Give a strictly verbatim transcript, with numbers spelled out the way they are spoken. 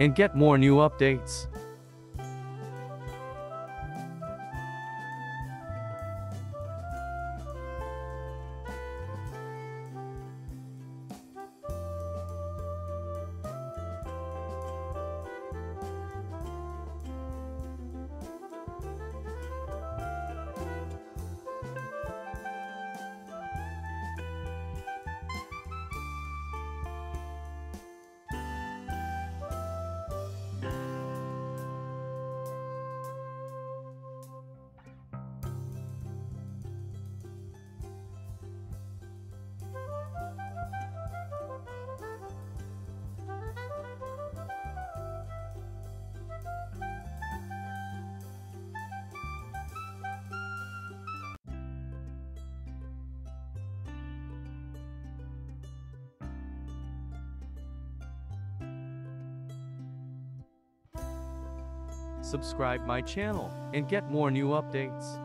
and get more new updates. Subscribe my channel and get more new updates.